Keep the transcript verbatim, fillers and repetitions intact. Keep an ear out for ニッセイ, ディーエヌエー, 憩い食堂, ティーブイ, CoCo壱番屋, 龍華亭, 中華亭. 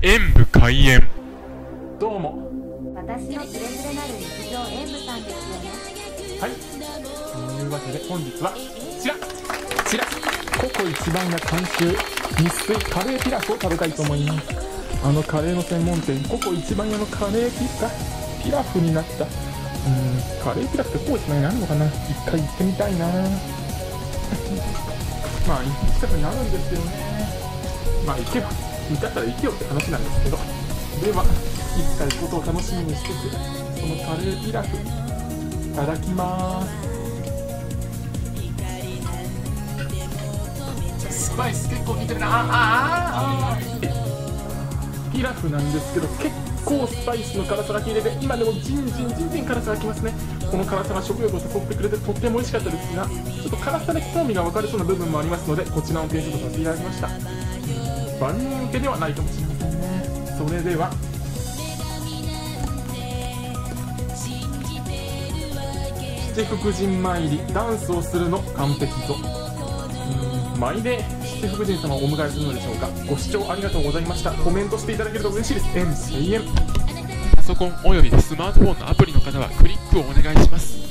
演武開演。どうも、私のつれづれなる日常演武さんですよね。はい、というわけで本日はこちらこちらココ一番が監修ニッスイカレーピラフを食べたいと思います。あのカレーの専門店ココ一番屋のカレーピラフピラフになった。うーん、カレーピラフってこう一番屋になるのかな。一回行ってみたいなまあ行きたくなるんですよね。まあ行けば行ったったら行けよって話なんですけど、では行ったりことを楽しみにしてて、そのカレーピラフいただきまーす。スパイス結構効いてるな。ああピラフなんですけど結構スパイスの辛さが効いてて、今でもジンジンジンジン辛さがきますね。この辛さが食欲を誘ってくれてとっても美味しかったですが、ちょっと辛さで興味が分かれそうな部分もありますので、こちらを検証させていただきました。万人受けではないかもしれませんね。それでは七福神参りダンスをするの完璧と。舞で七福神様をお迎えするのでしょうか。ご視聴ありがとうございました。コメントしていただけると嬉しいです。円千円。パソコンおよびスマートフォンのアプリの方はクリックをお願いします。